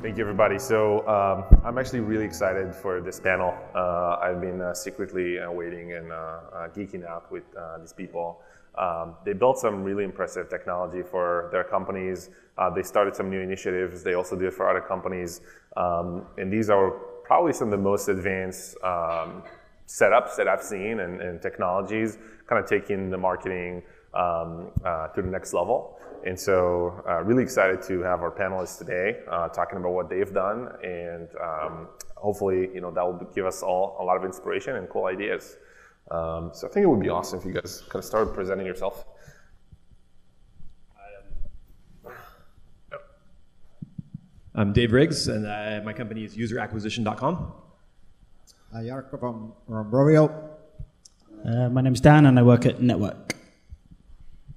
Thank you, everybody. So I'm actually really excited for this panel. I've been secretly waiting and geeking out with these people. They built some really impressive technology for their companies. They started some new initiatives. They also do it for other companies. And these are probably some of the most advanced setups that I've seen and technologies, kind of taking the marketing to the next level. And so really excited to have our panelists today talking about what they've done. And hopefully, you know, that will give us all a lot of inspiration and cool ideas. So I think it would be awesome if you guys kind of started presenting yourself. I'm Dave Riggs, and my company is UserAcquisition.com. Hi, Jarkko from Rovio. My name's Dan, and I work at N3TWORK.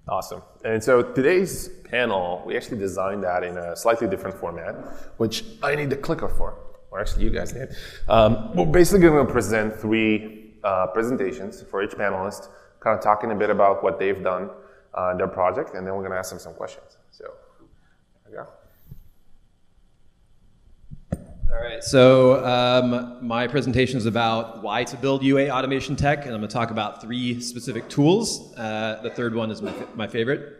Awesome. And so today's panel, we actually designed that in a slightly different format, which I need the clicker for, or actually you guys need. We're basically going to present three presentations for each panelist, kind of talking a bit about what they've done in their project, and then we're going to ask them some questions. So, there we go. All right, so my presentation is about why to build UA automation tech, and I'm going to talk about three specific tools. The third one is my favorite.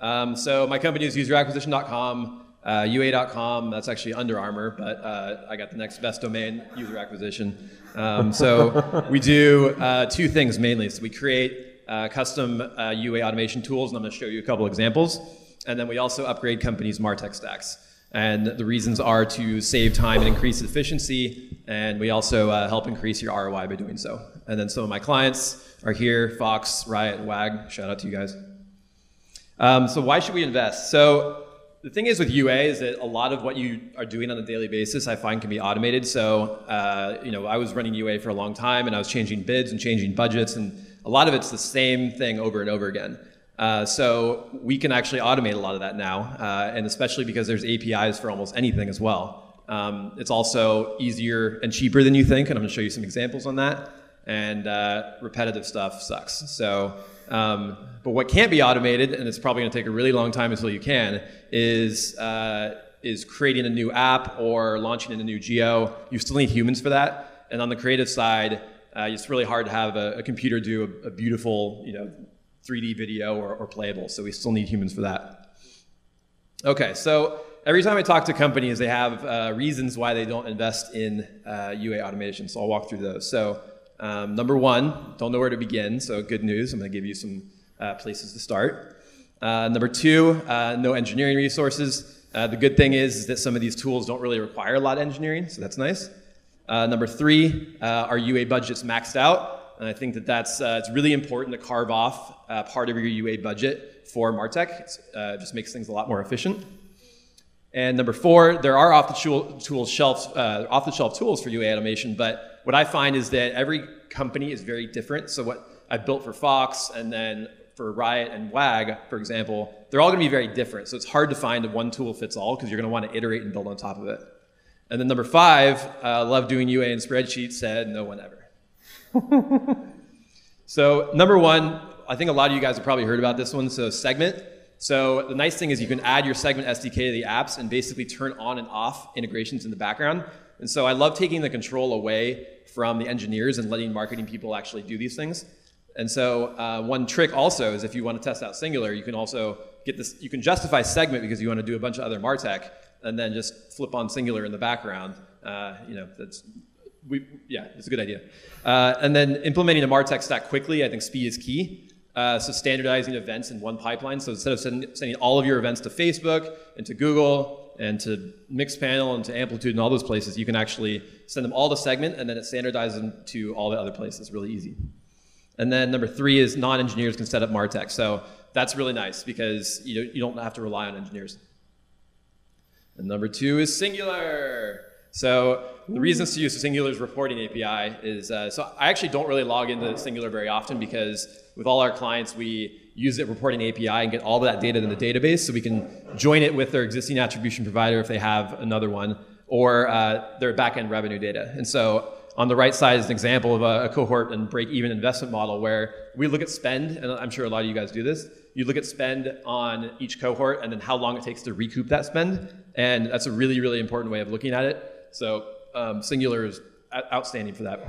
So my company is useracquisition.com. UA.com, that's actually Under Armour, but I got the next best domain, user acquisition. So we do two things mainly. So we create custom UA automation tools, and I'm going to show you a couple examples. And then we also upgrade companies' MarTech stacks. And the reasons are to save time and increase efficiency, and we also help increase your ROI by doing so. And then some of my clients are here, Fox, Riot, WAG. Shout out to you guys. So why should we invest? So the thing is with UA is that a lot of what you are doing on a daily basis I find can be automated. So, you know, I was running UA for a long time and I was changing bids and changing budgets, and a lot of it's the same thing over and over again. So we can actually automate a lot of that now, and especially because there's APIs for almost anything as well. It's also easier and cheaper than you think, and I'm going to show you some examples on that. And repetitive stuff sucks. So, but what can't be automated, and it's probably going to take a really long time until you can, is creating a new app or launching in a new geo. You still need humans for that. And on the creative side, it's really hard to have a computer do a beautiful, you know, 3D video or playable. So we still need humans for that. Okay, so every time I talk to companies, they have reasons why they don't invest in UA automation. So I'll walk through those. So. Number one, don't know where to begin, so good news. I'm going to give you some places to start. Number two, no engineering resources. The good thing is that some of these tools don't really require a lot of engineering, so that's nice. Number three, are UA budgets maxed out? And I think that that's it's really important to carve off part of your UA budget for MarTech. It just makes things a lot more efficient. And number four, there are off-the-shelf tools for UA automation, but what I find is that every company is very different. So what I built for Fox and then for Riot and WAG, for example, they're all going to be very different. So it's hard to find a one tool fits all because you're going to want to iterate and build on top of it. And then number five, love doing UA and spreadsheets, said no one ever. So number one, I think a lot of you guys have probably heard about this one, so Segment. So the nice thing is you can add your Segment SDK to the apps and basically turn on and off integrations in the background. And so I love taking the control away from the engineers and letting marketing people actually do these things. And so one trick also is if you want to test out Singular, you can also get this, you can justify Segment because you want to do a bunch of other MarTech and then just flip on Singular in the background. You know, yeah, it's a good idea. And then implementing a MarTech stack quickly, I think speed is key. So standardizing events in one pipeline. So instead of sending all of your events to Facebook and to Google and to Mixpanel and to Amplitude and all those places, you can actually send them all to Segment and then it standardizes them to all the other places. Really easy. And then number three is non-engineers can set up MarTech. So that's really nice because you don't have to rely on engineers. And number two is Singular. So the reasons to use Singular's reporting API is, so I actually don't really log into Singular very often because with all our clients, we use the reporting API and get all of that data in the database so we can join it with their existing attribution provider if they have another one, or their back-end revenue data. And so on the right side is an example of a cohort and break-even investment model where we look at spend, and I'm sure a lot of you guys do this, You look at spend on each cohort and then how long it takes to recoup that spend. And that's a really, really important way of looking at it. So Singular is outstanding for that.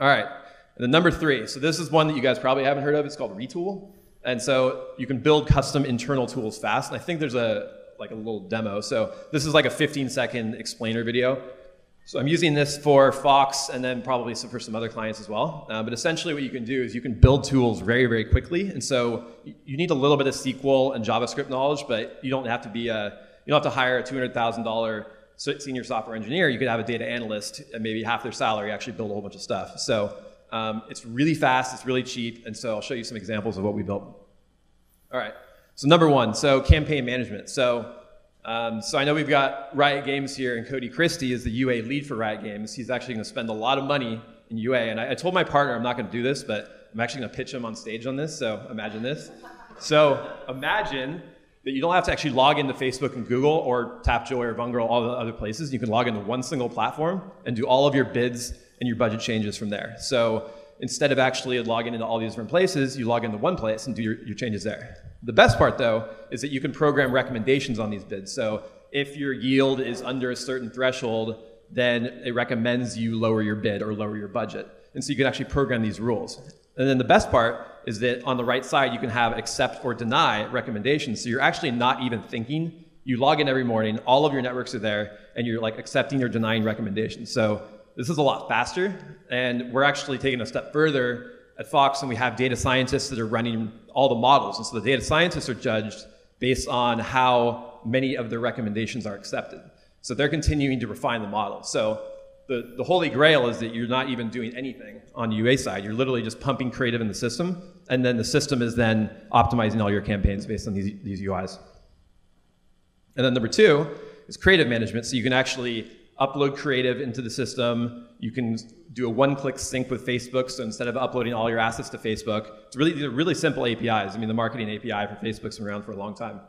All right, and then number three. So this is one that you guys probably haven't heard of. It's called Retool. And so you can build custom internal tools fast. And I think there's a little demo. So this is like a 15-second explainer video. So I'm using this for Fox and then probably for some other clients as well. But essentially what you can do is you can build tools very, very quickly. And so you need a little bit of SQL and JavaScript knowledge, but you don't have to be you don't have to hire a $200,000 senior software engineer. You could have a data analyst and maybe half their salary actually build a whole bunch of stuff. So it's really fast, it's really cheap, and so I'll show you some examples of what we built. All right, so number one, so campaign management. So I know we've got Riot Games here, and Cody Christie is the UA lead for Riot Games. He's actually going to spend a lot of money in UA, and I told my partner I'm not going to do this, but I'm actually going to pitch him on stage on this, so imagine this. So imagine that you don't have to actually log into Facebook and Google or Tapjoy or Vungle, all the other places. You can log into one single platform and do all of your bids and your budget changes from there. So instead of actually logging into all these different places, you log into one place and do your changes there. The best part, though, is that you can program recommendations on these bids. So if your yield is under a certain threshold, then it recommends you lower your bid or lower your budget. And so you can actually program these rules. And then the best part is that on the right side, you can have accept or deny recommendations. So you're actually not even thinking. You log in every morning, all of your networks are there, and you're like accepting or denying recommendations. So this is a lot faster, and we're actually taking a step further at Fox, and we have data scientists that are running all the models. And so the data scientists are judged based on how many of their recommendations are accepted. So they're continuing to refine the model. So the holy grail is that you're not even doing anything on the UA side. You're literally just pumping creative in the system, and then the system is then optimizing all your campaigns based on these UIs. And then number two is creative management. So you can actually upload creative into the system. You can do a one-click sync with Facebook. So instead of uploading all your assets to Facebook, these are really simple APIs. I mean, the marketing API for Facebook's been around for a long time.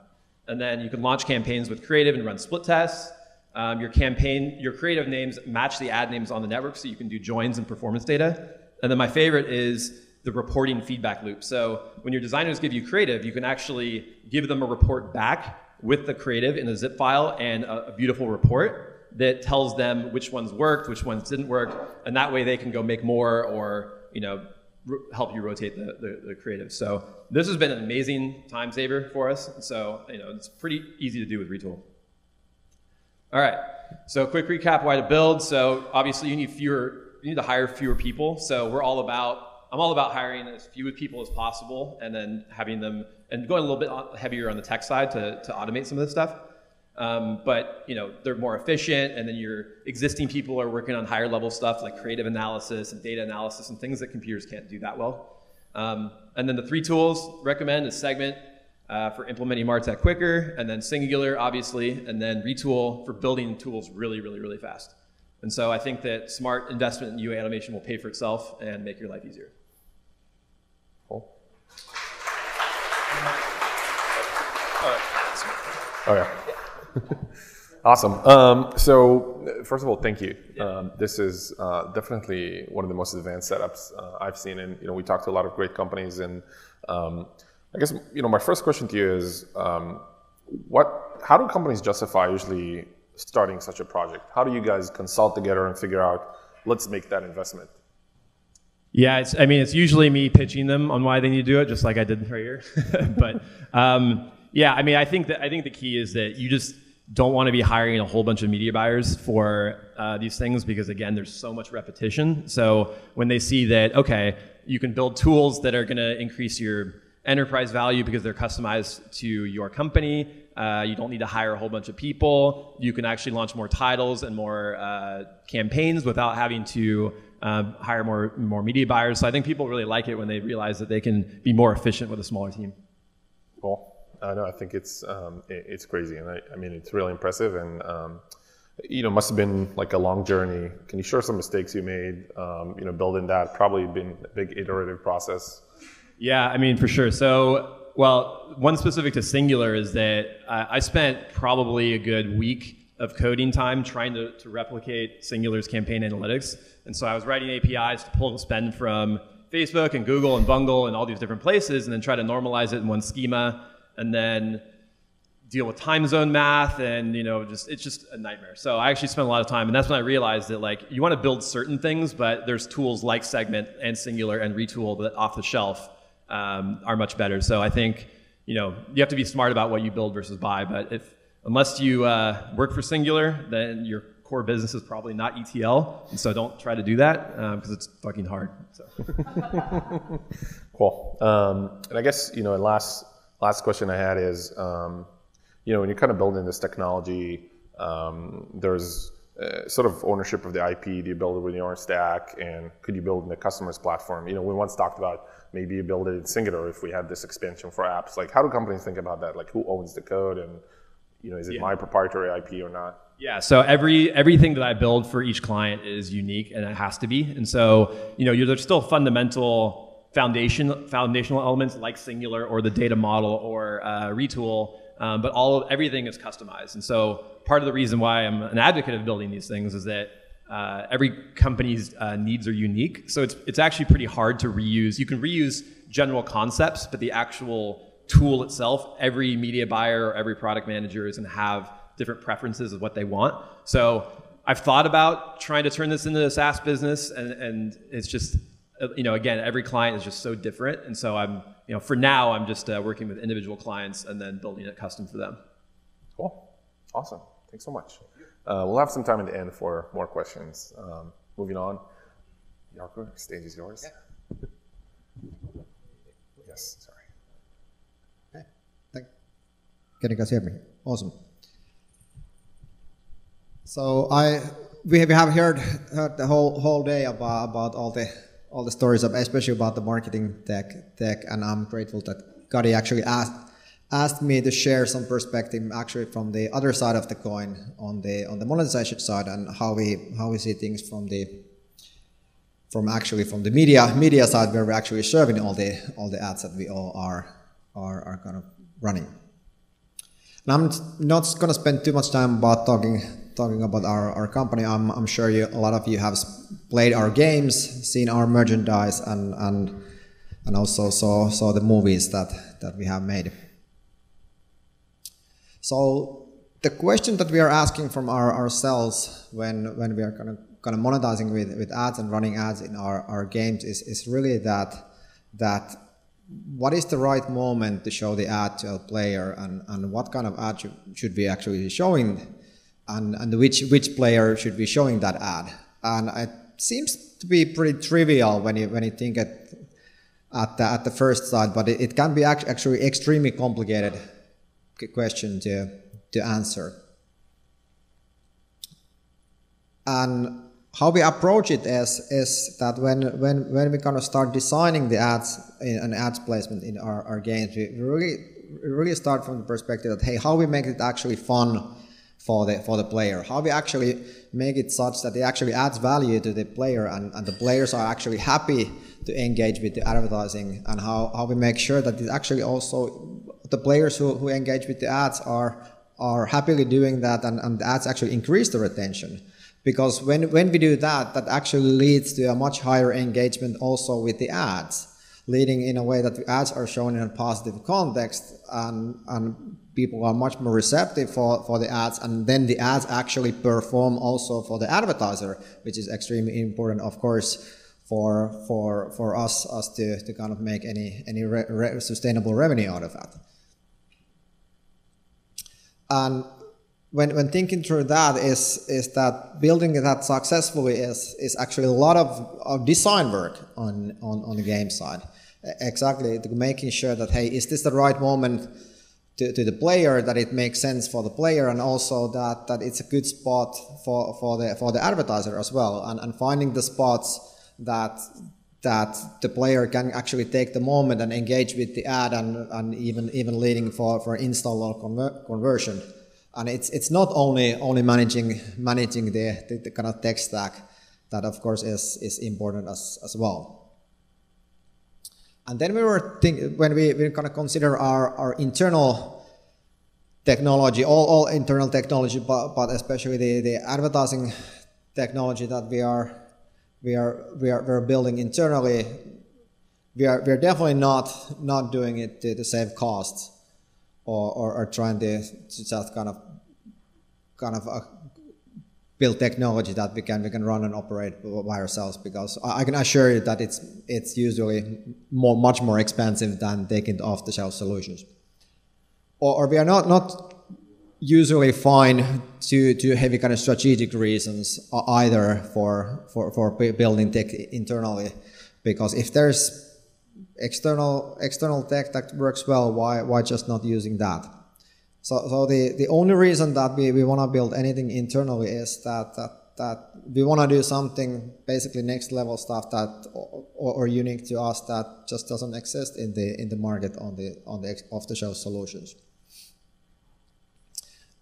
And then you can launch campaigns with creative and run split tests. Your creative names match the ad names on the network, so you can do joins and performance data. And then my favorite is the reporting feedback loop. So when your designers give you creative, you can actually give them a report back with the creative in a zip file and a beautiful report that tells them which ones worked, which ones didn't work, and that way they can go make more or help you rotate the creative. So this has been an amazing time saver for us. So it's pretty easy to do with Retool. All right, so quick recap why to build. So obviously you need to hire fewer people. So I'm all about hiring as few people as possible and then having them, and going a little bit heavier on the tech side to automate some of this stuff. But they're more efficient, and then your existing people are working on higher level stuff like creative analysis and data analysis and things that computers can't do that well. And then the three tools recommend is Segment for implementing MarTech quicker, and then Singular, obviously, and then Retool for building tools really, really, really fast. And so I think that smart investment in UA automation will pay for itself and make your life easier. Cool. All right. Oh, yeah. Awesome. So first of all, thank you. This is definitely one of the most advanced setups I've seen, and we talked to a lot of great companies. And I guess my first question to you is, how do companies justify usually starting such a project? How do you guys consult together and figure out, let's make that investment? Yeah, it's usually me pitching them on why they need to do it, just like I did right here. But yeah, I think the key is that you just don't want to be hiring a whole bunch of media buyers for these things, because again, there's so much repetition. So when they see that, okay, you can build tools that are going to increase your enterprise value because they're customized to your company, you don't need to hire a whole bunch of people, you can actually launch more titles and more campaigns without having to hire more media buyers. So I think people really like it when they realize that they can be more efficient with a smaller team. Cool. No, I think it's crazy, and it's really impressive, and must have been like a long journey. Can you share some mistakes you made? Building that probably been a big iterative process. Yeah, for sure. So, well, one specific to Singular is that I spent probably a good week of coding time trying to replicate Singular's campaign analytics. And so I was writing APIs to pull spend from Facebook and Google and Vungle and all these different places and then try to normalize it in one schema and then deal with time zone math and, you know, just, it's just a nightmare. So I actually spent a lot of time, and that's when I realized that, like, you want to build certain things, but there's tools like Segment and Singular and Retool that off the shelf are much better. So I think, you know, you have to be smart about what you build versus buy, but unless you work for Singular, then your core business is probably not ETL, and so don't try to do that because it's fucking hard. So. Cool. And I guess, you know, last question I had is, you know, when you're kind of building this technology, there's sort of ownership of the IP. Do you build it with your own stack, and could you build in the customer's platform? You know, we once talked about maybe you build it in Singular if we had this expansion for apps. Like, how do companies think about that? Like, who owns the code, and, you know, is it my proprietary IP or not? Yeah, so everything that I build for each client is unique, and it has to be. And so, you know, there's still fundamental foundational elements like Singular or the data model or Retool, but everything is customized. And so part of the reason why I'm an advocate of building these things is that every company's needs are unique. So it's actually pretty hard to reuse. You can reuse general concepts, but the actual tool itself, every media buyer or every product manager is going to have different preferences of what they want. So I've thought about trying to turn this into a SaaS business, and it's just, you know, again, every client is just so different. And so I'm, you know, for now, I'm just working with individual clients and then building it custom for them. Cool. Awesome. Thanks so much. We'll have some time at the end for more questions. Moving on. Jarkko, stage is yours. Yeah. Yes, sorry. Can you guys hear me? Awesome. So we have heard the whole day about all the stories, especially about the marketing tech, and I'm grateful that Gadi actually asked me to share some perspective actually from the other side of the coin on the monetization side and how we see things from the media side, where we're actually serving all the ads that we all are kind of running. I'm not going to spend too much time about talking about our company. I'm sure a lot of you have played our games, seen our merchandise, and also saw the movies that we have made. So the question that we are asking from ourselves when we are kind of monetizing with ads and running ads in our games is really that. What is the right moment to show the ad to a player, and what kind of ad should we actually be showing, and which player should be showing that ad? And it seems to be pretty trivial when you think at the first sight, but it can be actually extremely complicated question to answer. And how we approach it is that when we kind of start designing the ads and ads placement in our games, we really start from the perspective that, hey, how we make it actually fun for the player, how we actually make it such that it actually adds value to the player, and the players are actually happy to engage with the advertising, and how we make sure that it actually also the players who engage with the ads are happily doing that, and the ads actually increase the retention. Because when we do that actually leads to a much higher engagement also with the ads, leading in a way that the ads are shown in a positive context, and people are much more receptive for the ads, and then the ads actually perform also for the advertiser, which is extremely important, of course, for us to kind of make any sustainable revenue out of that. And when thinking through that is that building that successfully is actually a lot of design work on the game side. Exactly, making sure that, hey, is this the right moment to the player, that it makes sense for the player, and also that it's a good spot for the advertiser as well, and finding the spots that the player can actually take the moment and engage with the ad, and even leading for install or conversion. And it's not only managing the kind of tech stack, that of course is important as well. And then we were thinking, when we kind of consider our internal technology, all internal technology, but especially the advertising technology that we're building internally. We're definitely not doing it to save costs, or trying to just kind of build technology that we can run and operate by ourselves, because I can assure you that it's usually much more expensive than taking off-the-shelf solutions. Or we are not usually fine to heavy kind of strategic reasons either for building tech internally, because if there's external tech that works well, why just not using that? So the only reason that we want to build anything internally is that we want to do something, basically next level stuff that or unique to us, that just doesn't exist in the market on the off-the-shelf solutions.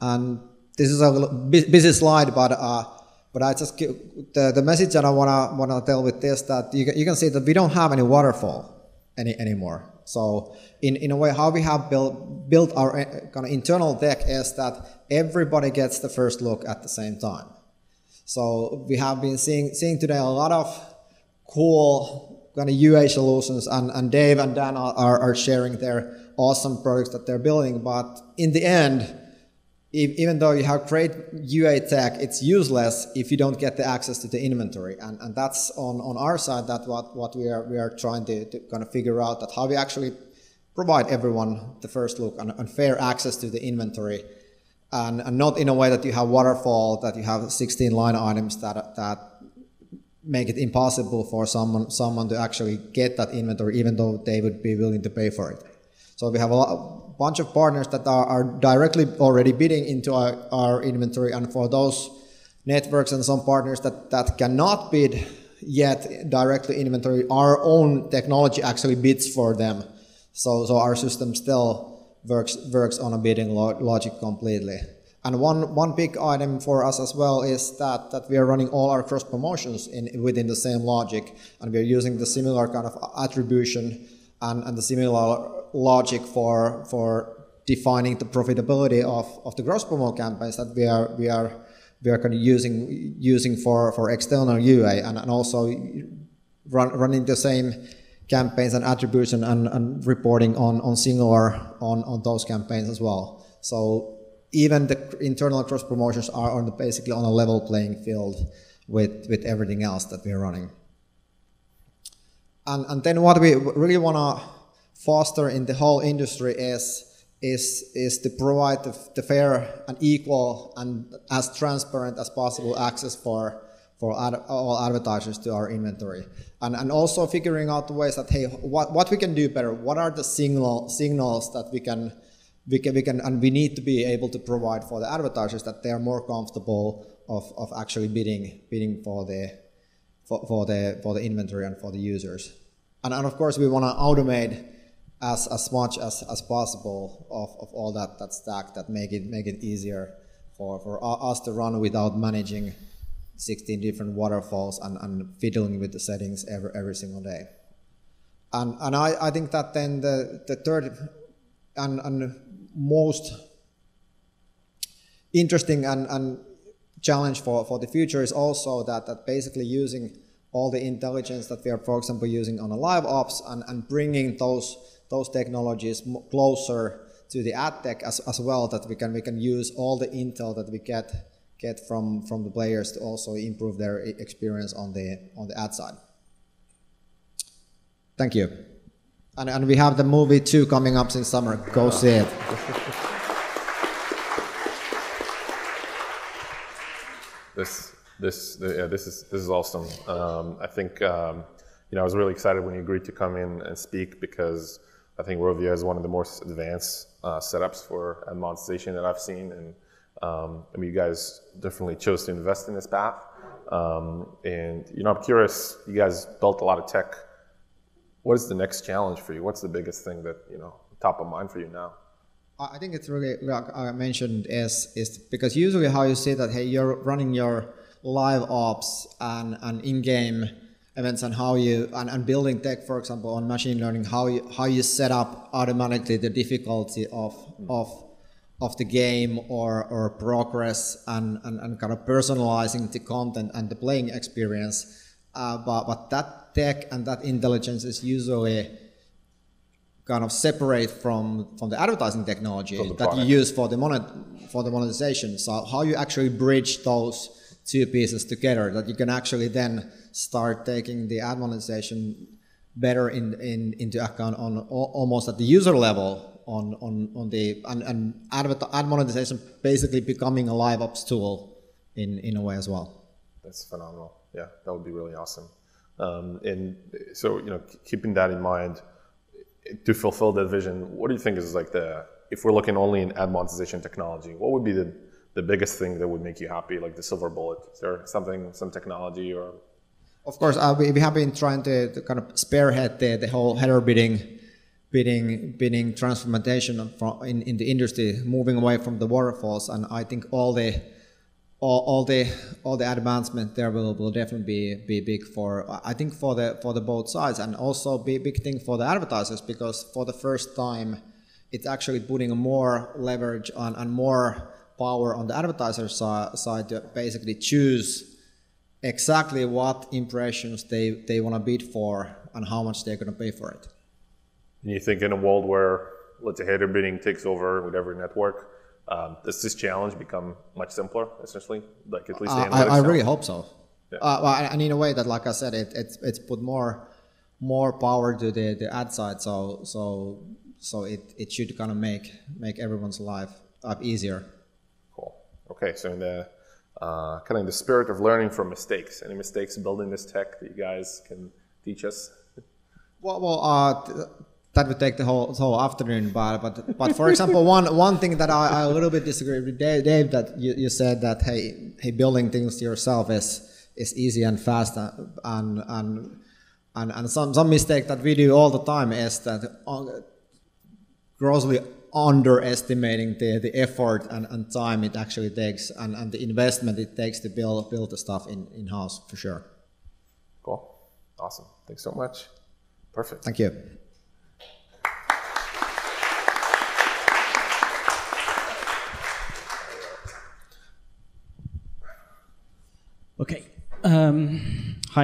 And this is a busy slide, but I just give the message that I wanna tell with this, that you can see that we don't have any waterfall anymore. So in a way, how we have built our kind of internal deck is that everybody gets the first look at the same time. So we have been seeing today a lot of cool kind of UA solutions, and Dave and Dan are sharing their awesome products that they're building. But in the end, even though you have great UA tech, it's useless if you don't get the access to the inventory, and that's on our side. That what we are trying to kind of figure out, that how we actually provide everyone the first look and fair access to the inventory, and not in a way that you have waterfall, that you have 16 line items that make it impossible for someone to actually get that inventory, even though they would be willing to pay for it. So we have a bunch of partners that are directly already bidding into our inventory, and for those networks and some partners that cannot bid yet directly inventory, our own technology actually bids for them. So our system still works on a bidding logic completely. And one big item for us as well is that we are running all our cross promotions within the same logic, and we are using the similar kind of attribution and the similar logic for defining the profitability of the cross promo campaigns that we are kind of using for external UA, and also running the same campaigns and attribution and reporting on Singular on those campaigns as well. So even the internal cross promotions are basically on a level playing field with everything else that we are running. And then what we really want to foster in the whole industry is to provide the fair and equal and as transparent as possible access for all advertisers to our inventory, and also figuring out the ways that, hey, what we can do better, what are the signals that we can and we need to be able to provide for the advertisers, that they are more comfortable of actually bidding for the inventory and for the users. And of course we want to automate as much as possible of all that stack, that make it easier for us to run without managing 16 different waterfalls and fiddling with the settings every single day. And I think that then the third and most interesting and challenge for the future is also that basically using all the intelligence that we are, for example, using on a live ops and bringing those technologies closer to the ad tech as well, that we can use all the intel that we get from the players to also improve their experience on the ad side. Thank you. And we have the movie 2 coming up in summer. Go see it. This is awesome. I think I was really excited when you agreed to come in and speak, because I think Rovio is one of the most advanced setups for ad monetization that I've seen, and you guys definitely chose to invest in this path. I'm curious. You guys built a lot of tech. What is the next challenge for you? What's the biggest thing that top of mind for you now? I think it's really, like I mentioned, is because usually how you say that, hey, you're running your live ops and in-game events and how you and building tech, for example, on machine learning, how you set up automatically the difficulty of of the game or progress and kind of personalizing the content and the playing experience. But that tech and that intelligence is usually kind of separate from the advertising technology that you use for the monetization. So how you actually bridge those two pieces together, that you can actually then start taking the ad monetization better into account on almost at the user level on the and ad monetization basically becoming a live ops tool in a way as well. That's phenomenal. Yeah, that would be really awesome. And so, you know, keeping that in mind, to fulfill that vision, what do you think is like the, if we're looking only in ad monetization technology, what would be the biggest thing that would make you happy, like the silver bullet? Is there something, some technology or? Of course, we have been trying to kind of spearhead the whole header bidding transformation in the industry, moving away from the waterfalls, and I think all the advancement there will definitely be big for both sides, and also be a big thing for the advertisers, because for the first time it's actually putting more leverage on and more power on the advertiser side to basically choose exactly what impressions they want to bid for and how much they're going to pay for it. And you think in a world where, let's say, header bidding takes over with every network, does this challenge become much simpler, essentially? Like, at least the analytics. I really hope so. Yeah. And in a way that, like I said, it's put more power to the ad side, so it should kind of make everyone's life up easier. Cool. Okay, so in the kind of the spirit of learning from mistakes, any mistakes building this tech that you guys can teach us? That would take the whole afternoon, but for example, one thing that I a little bit disagree with Dave, that you said that hey, building things yourself is easy and fast, and some mistake that we do all the time is that grossly underestimating the effort and time it actually takes and the investment it takes to build the stuff in house, for sure. Cool, awesome, thanks so much, perfect. Thank you. Okay. Hi,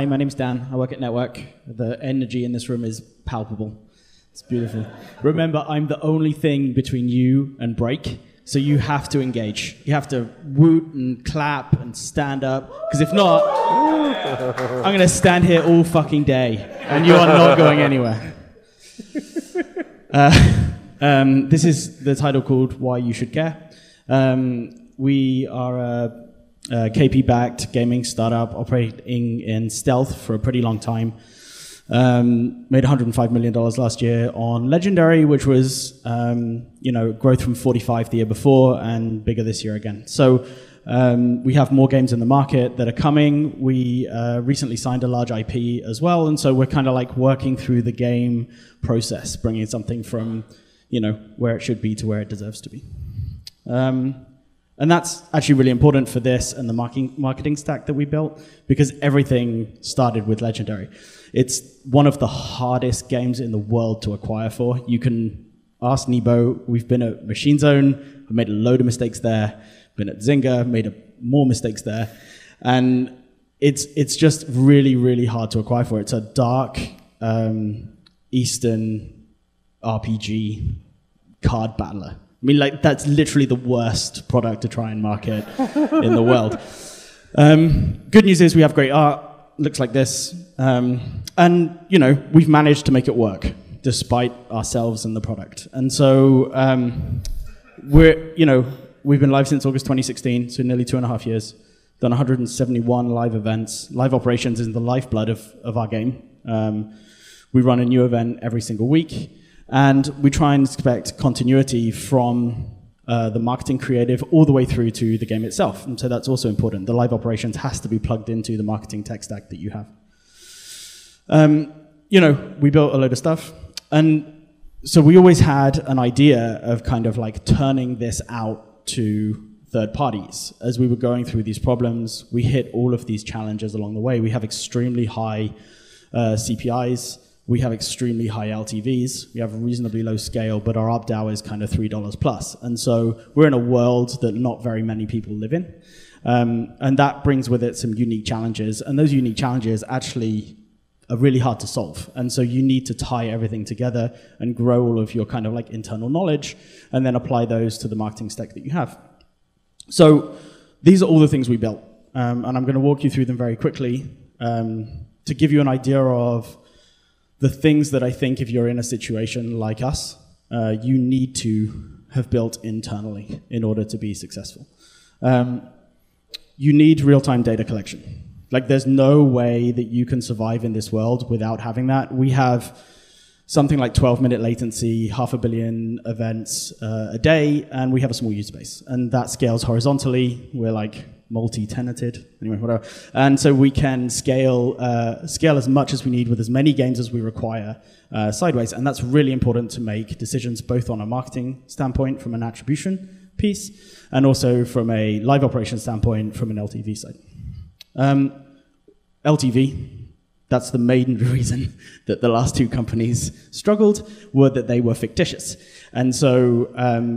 my name's Dan. I work at N3TWORK. The energy in this room is palpable. It's beautiful. Remember, I'm the only thing between you and break, so you have to engage. You have to woot and clap and stand up, because if not, I'm going to stand here all fucking day, and you are not going anywhere. This is the title called Why You Should Care. We are a KP-backed gaming startup operating in stealth for a pretty long time. Made $105 million last year on Legendary, which was, growth from 45 the year before and bigger this year again. So we have more games in the market that are coming. We recently signed a large IP as well, and so we're kind of like working through the game process, bringing something from, where it should be to where it deserves to be. And that's actually really important for this and the marketing stack that we built, because everything started with Legendary. It's one of the hardest games in the world to acquire for. You can ask Nebo. We've been at Machine Zone. I've made a load of mistakes there. Been at Zynga. Made more mistakes there. And it's just really, really hard to acquire for. It's a dark Eastern RPG card battler. I mean, like, that's literally the worst product to try and market in the world. Good news is we have great art. Looks like this. And, we've managed to make it work, despite ourselves and the product. And so we've been live since August 2016, so nearly 2.5 years. Done 171 live events. Live operations is the lifeblood of our game. We run a new event every single week. And we try and expect continuity from the marketing creative all the way through to the game itself. And so that's also important. The live operations has to be plugged into the marketing tech stack that you have. We built a load of stuff. And so we always had an idea of kind of like turning this out to third parties. As we were going through these problems, we hit all of these challenges along the way. We have extremely high CPIs. We have extremely high LTVs, we have reasonably low scale, but our ARPDAU is kind of $3 plus. And so we're in a world that not very many people live in. And that brings with it some unique challenges. And those unique challenges actually are really hard to solve. And so you need to tie everything together and grow all of your kind of like internal knowledge and then apply those to the marketing stack that you have. So these are all the things we built. And I'm going to walk you through them very quickly to give you an idea of the things that I think if you're in a situation like us, you need to have built internally in order to be successful. You need real-time data collection. Like, there's no way that you can survive in this world without having that. We have something like 12-minute latency, 500 million events a day, and we have a small user base. And that scales horizontally. We're like multi-tenanted, anyway, whatever. And so we can scale as much as we need with as many games as we require sideways. And that's really important to make decisions both on a marketing standpoint from an attribution piece and also from a live operation standpoint from an LTV side. LTV, that's the main reason that the last two companies struggled, were that they were fictitious. And so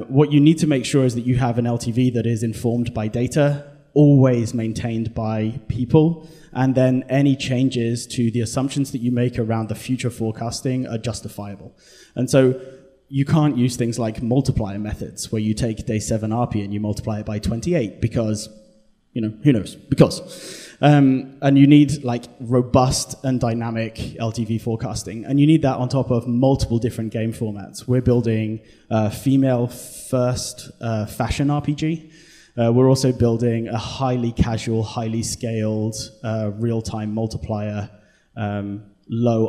what you need to make sure is that you have an LTV that is informed by data, always maintained by people, and then any changes to the assumptions that you make around the future forecasting are justifiable. And so you can't use things like multiplier methods where you take day 7 RP and you multiply it by 28 because, you know, who knows, because. And you need like robust and dynamic LTV forecasting, and you need that on top of multiple different game formats. We're building female-first fashion RPG. We're also building a highly casual, highly scaled, real-time multiplier, low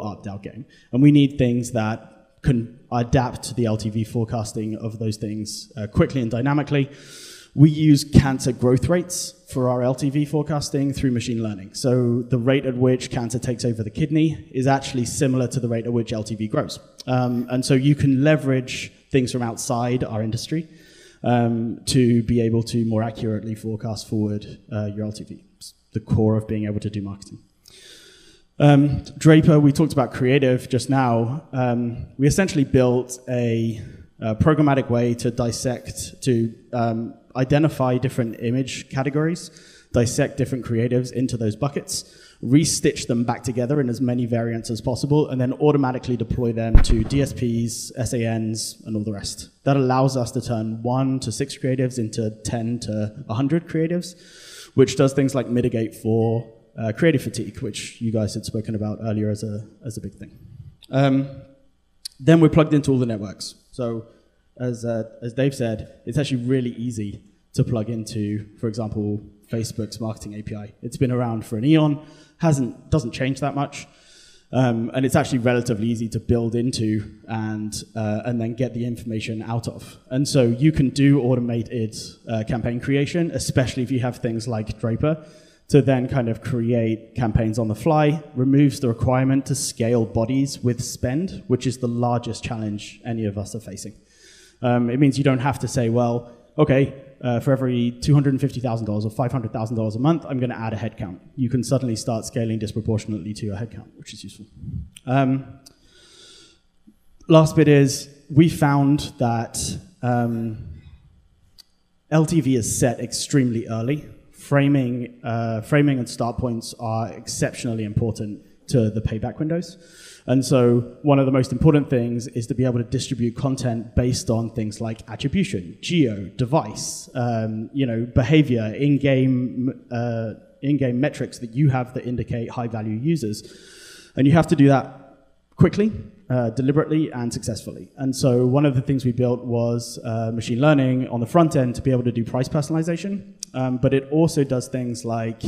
ARPDAU game. And we need things that can adapt to the LTV forecasting of those things quickly and dynamically. We use cancer growth rates for our LTV forecasting through machine learning. So the rate at which cancer takes over the kidney is actually similar to the rate at which LTV grows. And so you can leverage things from outside our industry to be able to more accurately forecast forward your LTV. It's the core of being able to do marketing. Draper, we talked about creative just now. We essentially built a programmatic way to dissect, to identify different image categories, dissect different creatives into those buckets, restitch them back together in as many variants as possible, and then automatically deploy them to DSPs, SANs, and all the rest. That allows us to turn 1 to 6 creatives into 10 to 100 creatives, which does things like mitigate for creative fatigue, which you guys had spoken about earlier as a big thing. Then we're plugged into all the networks. So as Dave said, it's actually really easy to plug into, for example, Facebook's marketing API. It's been around for an eon, doesn't change that much, and it's actually relatively easy to build into and then get the information out of. And so you can do automated campaign creation, especially if you have things like Draper, to then kind of create campaigns on the fly, removes the requirement to scale bodies with spend, which is the largest challenge any of us are facing. It means you don't have to say, well, okay, for every $250,000 or $500,000 a month, I'm gonna add a headcount. You can suddenly start scaling disproportionately to your headcount, which is useful. Last bit is, we found that LTV is set extremely early. Framing and start points are exceptionally important to the payback windows. And so one of the most important things is to be able to distribute content based on things like attribution, geo, device, you know, behavior, in-game metrics that you have that indicate high-value users. And you have to do that quickly, deliberately, and successfully. And so one of the things we built was machine learning on the front end to be able to do price personalization. But it also does things like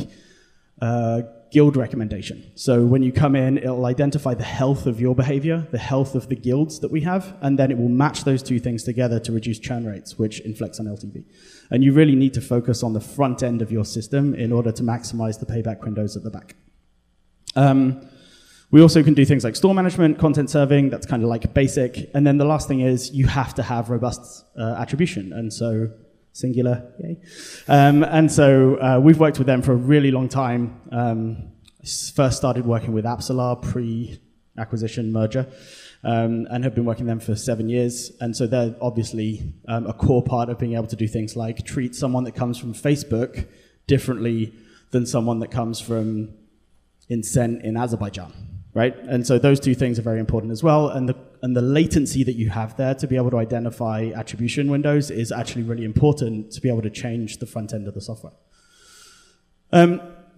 guild recommendation. So when you come in, it'll identify the health of your behavior, the health of the guilds that we have, and then it will match those two things together to reduce churn rates, which inflects on LTV. And you really need to focus on the front end of your system in order to maximize the payback windows at the back. We also can do things like store management, content serving, that's kind of like basic. And then the last thing is you have to have robust attribution. And so Singular, yay. And so we've worked with them for a really long time. First started working with Appsalar pre acquisition merger, and have been working with them for 7 years. And so they're obviously a core part of being able to do things like treat someone that comes from Facebook differently than someone that comes from Incent in Azerbaijan, right? And so those two things are very important as well. And the latency that you have there to be able to identify attribution windows is actually really important to be able to change the front end of the software.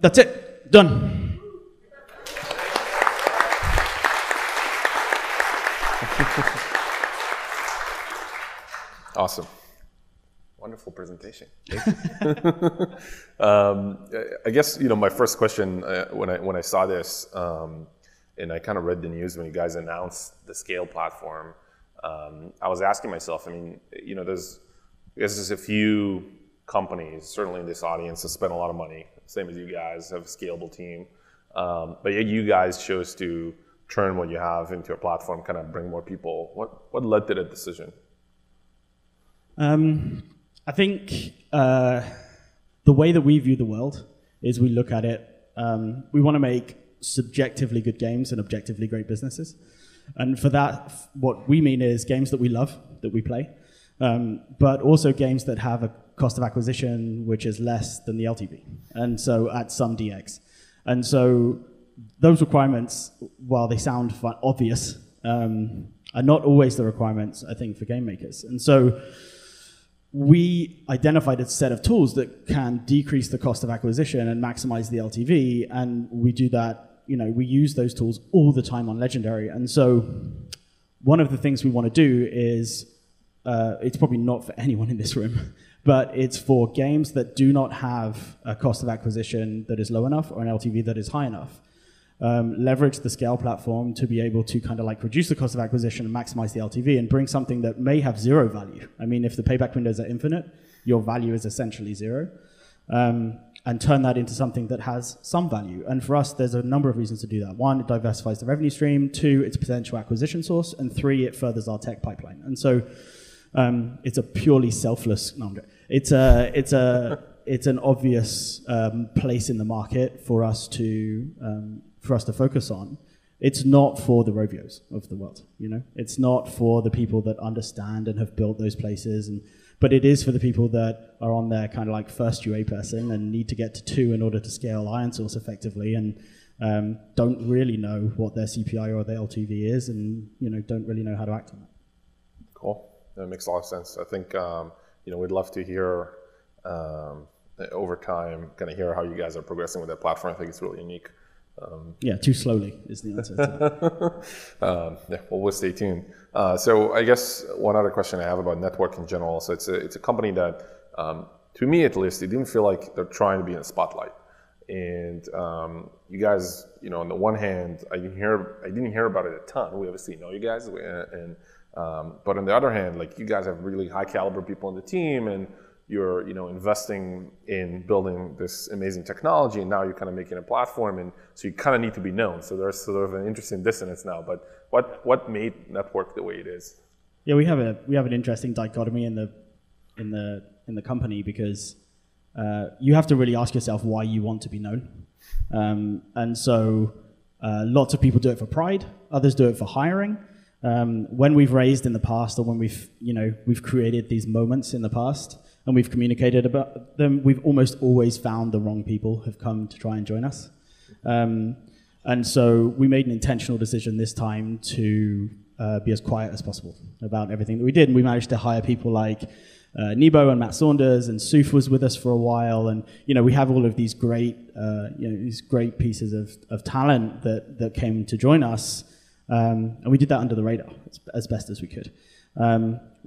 That's it. Done. Awesome. Wonderful presentation. Thank you. I guess, you know, my first question when I saw this, and I kind of read the news when you guys announced the Scale platform, I was asking myself, I mean, you know, there's a few companies, certainly in this audience, that spend a lot of money, same as you guys, have a scalable team. But yet you guys chose to turn what you have into a platform, kind of bring more people. What led to that decision? I think the way that we view the world is we look at it, we want to make subjectively good games and objectively great businesses. And for that, what we mean is games that we love, that we play, but also games that have a cost of acquisition which is less than the LTV, and so at some DX. And so those requirements, while they sound obvious, are not always the requirements, I think, for game makers. And so we identified a set of tools that can decrease the cost of acquisition and maximize the LTV, and we do that, you know, we use those tools all the time on Legendary. And so one of the things we want to do is, it's probably not for anyone in this room, but it's for games that do not have a cost of acquisition that is low enough or an LTV that is high enough. Leverage the Scale platform to be able to kind of like reduce the cost of acquisition and maximize the LTV and bring something that may have zero value. I mean, if the payback windows are infinite, your value is essentially zero, and turn that into something that has some value. And for us, there's a number of reasons to do that. One, it diversifies the revenue stream. Two, it's a potential acquisition source. And three, it furthers our tech pipeline. And so it's a purely selfless, it's an obvious place in the market for us to focus on. It's not for the Rovios of the world, you know? It's not for the people that understand and have built those places, but it is for the people that are on their kind of like first UA person and need to get to 2 in order to scale IronSource effectively, and don't really know what their CPI or their LTV is, and, you know, don't really know how to act on that. Cool. That makes a lot of sense. I think, you know, we'd love to hear over time, kind of hear how you guys are progressing with that platform. I think it's really unique. Yeah, too slowly is the answer to that. Yeah, well, we'll stay tuned. So I guess one other question I have about N3TWORK in general. So it's a company that, to me at least, it didn't feel like they're trying to be in the spotlight. And you guys, you know, on the one hand, I didn't hear about it a ton. We obviously know you guys, but on the other hand, like, you guys have really high caliber people on the team, and you're, you know, investing in building this amazing technology, and now you're kind of making a platform, and so you kind of need to be known. So there's sort of an interesting dissonance now. But what made N3TWORK the way it is? Yeah, we have an interesting dichotomy in the company, because you have to really ask yourself why you want to be known, and so lots of people do it for pride, others do it for hiring. When we've raised in the past, or when we've created these moments in the past, and we've communicated about them, we've almost always found the wrong people have come to try and join us. And so we made an intentional decision this time to be as quiet as possible about everything that we did. And we managed to hire people like Nebo and Matt Saunders, and Suf was with us for a while. And, you know, we have all of these great, you know, these great pieces of talent that came to join us. And we did that under the radar as best as we could.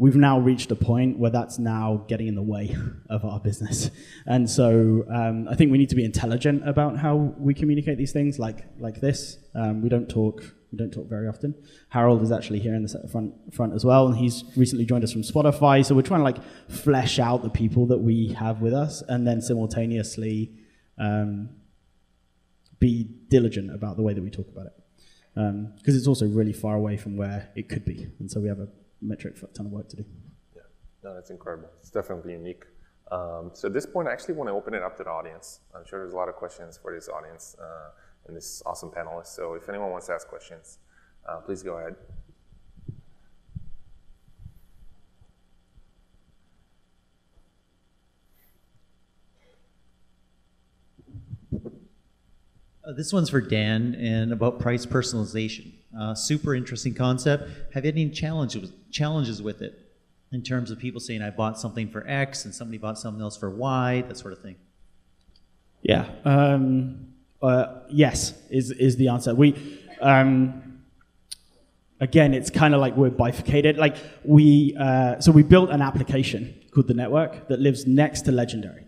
We've now reached a point where that's now getting in the way of our business. And so I think we need to be intelligent about how we communicate these things like this. We don't talk very often. Harold is actually here in the front as well, and he's recently joined us from Spotify. So we're trying to like flesh out the people that we have with us, and then simultaneously be diligent about the way that we talk about it. Because it's also really far away from where it could be. And so we have a metric for a ton of work to do. Yeah, no, that's incredible. It's definitely unique. So at this point, I actually want to open it up to the audience. I'm sure there's a lot of questions for this audience and this awesome panelist. So if anyone wants to ask questions, Please go ahead. This one's for Dan and about price personalization. Super interesting concept. Have you had any challenges with it in terms of people saying I bought something for X and somebody bought something else for Y, that sort of thing? Yeah. Yes is the answer. We again, it's kind of like we're bifurcated. Like we built an application called the N3TWORK that lives next to Legendary.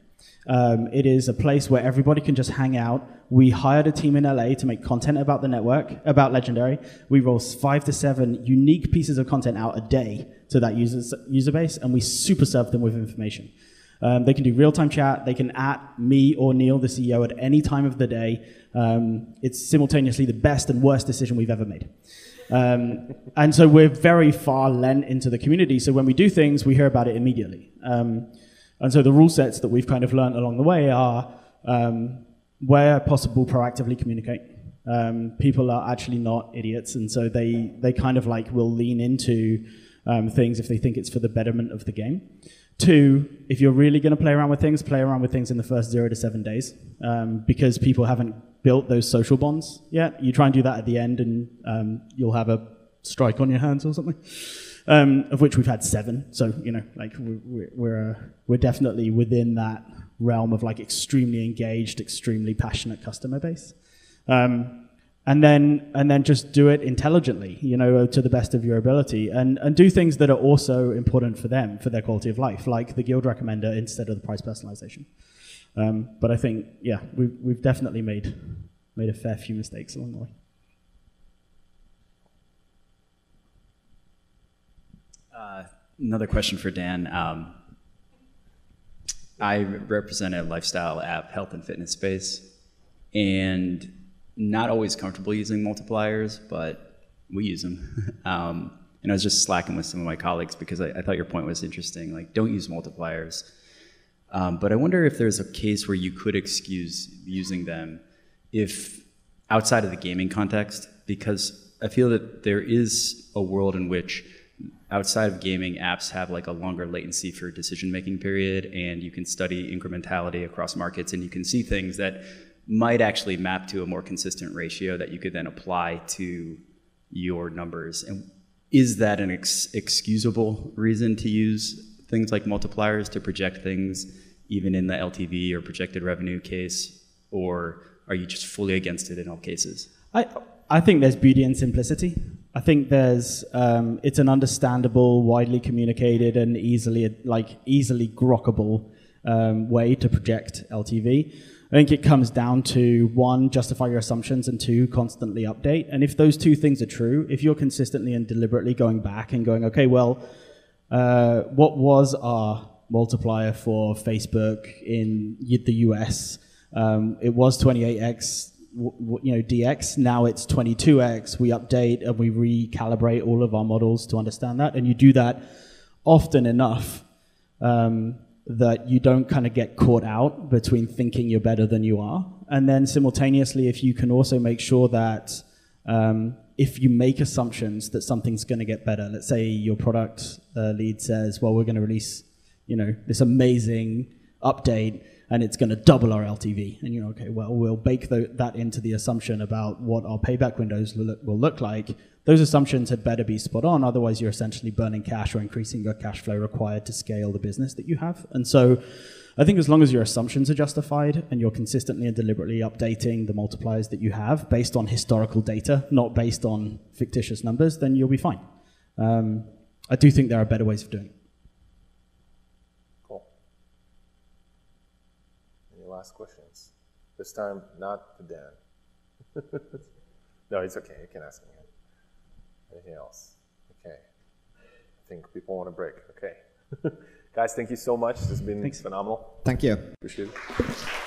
It is a place where everybody can just hang out. We hired a team in LA to make content about the N3TWORK, about Legendary. We roll 5 to 7 unique pieces of content out a day to that user base, and we super serve them with information. They can do real-time chat. They can at me or Neil, the CEO, at any time of the day. It's simultaneously the best and worst decision we've ever made. And so we're very far lent into the community, so when we do things, we hear about it immediately. And so the rule sets that we've kind of learned along the way are, where possible, proactively communicate. People are actually not idiots, and so they kind of like will lean into things if they think it's for the betterment of the game. 2, if you're really going to play around with things in the first 0 to 7 days, because people haven't built those social bonds yet. You try and do that at the end, and you'll have a strike on your hands or something. Of which we've had 7, so you know, like we're definitely within that realm of like extremely engaged, extremely passionate customer base, and then just do it intelligently, you know, to the best of your ability, and do things that are also important for them, for their quality of life, like the guild recommender instead of the price personalization. But I think, yeah, we've definitely made a fair few mistakes along the way. Another question for Dan. I represent a lifestyle app, health and fitness space, and not always comfortable using multipliers, but we use them. And I was just slacking with some of my colleagues because I thought your point was interesting, like don't use multipliers. But I wonder if there's a case where you could excuse using them if outside of the gaming context, because I feel that there is a world in which outside of gaming, apps have like a longer latency for decision-making period, and you can study incrementality across markets, and you can see things that might actually map to a more consistent ratio that you could then apply to your numbers. And is that an excusable reason to use things like multipliers to project things, even in the LTV or projected revenue case, or are you just fully against it in all cases? I think there's beauty in simplicity. I think there's it's an understandable, widely communicated, and easily grokkable way to project LTV. I think it comes down to 1, justify your assumptions, and 2, constantly update. And if those 2 things are true, if you're consistently and deliberately going back and going, okay, well, what was our multiplier for Facebook in the US? It was 28x. You know, DX, now it's 22X, we update and we recalibrate all of our models to understand that, and you do that often enough that you don't kind of get caught out between thinking you're better than you are. And then simultaneously, if you can also make sure that if you make assumptions that something's going to get better, let's say your product lead says, well, we're going to release, you know, this amazing update, and it's going to double our LTV. And you know, okay, well, we'll bake that into the assumption about what our payback windows will look like. Those assumptions had better be spot on, otherwise you're essentially burning cash or increasing your cash flow required to scale the business that you have. And so I think as long as your assumptions are justified and you're consistently and deliberately updating the multipliers that you have based on historical data, not based on fictitious numbers, then you'll be fine. I do think there are better ways of doing it. Last questions. This time, not to Dan. No, it's okay. You can ask me. Anything else? Okay. I think people want a break. Okay. Guys, thank you so much. This has been phenomenal. Thank you. Appreciate it.